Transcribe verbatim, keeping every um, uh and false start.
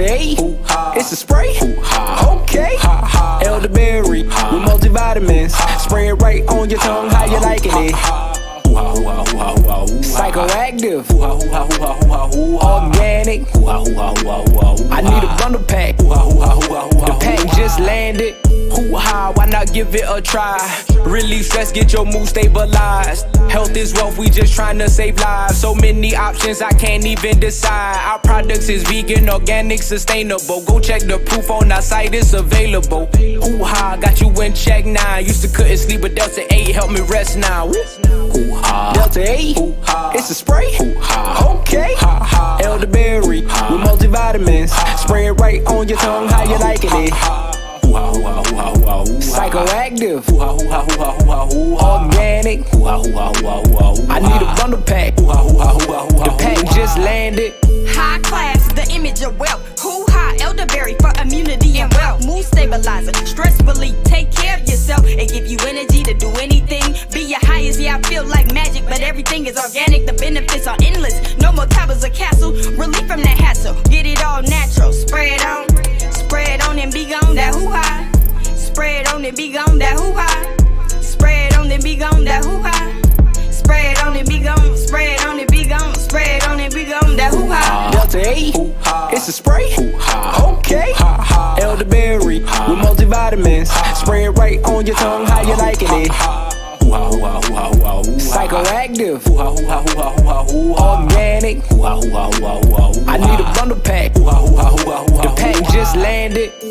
Delta eight, Hoohah. It's a spray, Hoohah. Okay, Hoohah. Elderberry Hoohah. With multivitamins, Hoohah. Spray it right on your tongue, Hoohah. How you liking it? Hoohah, hoohah, hoohah, hoohah, hoohah. Psychoactive, Hoohah, hoohah, hoohah, hoohah, hoohah. Organic, Hoohah, hoohah, hoohah, hoohah. I need a bundle pack, Hoohah, hoohah, hoohah, hoohah. The pack just landed, Hoohah, why not give it a try? Release stress, get your mood stabilized. Health is wealth, we just trying to save lives. So many options, I can't even decide. Our products is vegan, organic, sustainable. Go check the proof on our site, it's available. Hoohah, got you in check now. Used to couldn't sleep, but Delta eight help me rest now. Hoohah, Delta eight, Hoohah. It's a spray, Hoohah. Okay, Hoohah. Elderberry Hoohah. With multivitamins, Hoohah. Spray it right on your tongue, how you liking it? Hoohah, hoohah, hoohah, hoohah, hoohah. Psychoactive, Hoohah, hoohah, hoohah, hoohah, hoohah. Organic, Hoohah, hoohah, hoohah, hoohah, hoohah. I need a bundle pack, Hoohah, hoohah, hoohah, hoohah. The pack just landed. High class, the image of wealth. Hoohah, elderberry for immunity and wealth. Mood stabilizer, stress relief. Take care of yourself and give you energy to do anything. Be your highest, yeah, I feel like magic, but everything is organic. The benefits are endless. No more towers or castle. Relief from that hassle. Get it all natural. Spray it on. Spray it on and be gone, that hoo-ha. Spray it on and be gone, that hoo-ha. Spray it on and be gone, that hoo-ha. Spray it on and be gone, spray it on and be gone, spray it on and be gone, that hoo-ha. Delta eight, hoo-ha. It's a spray, hoo-ha. Okay, hoo-ha. Elderberry hoo-ha. With multivitamins, hoo-ha. Spray it right on your tongue, how you liking it? Hoo-ha, hoo-ha, hoo-ha, hoo-ha. Psychoactive, hoo-ha, hoo-ha, hoo-ha, hoo-ha, hoo-ha. Organic, hoo-ha, hoo-ha, hoo-ha, hoo-ha. I need a bundle pack, hoo-ha, hoo-ha, hooah. Landed.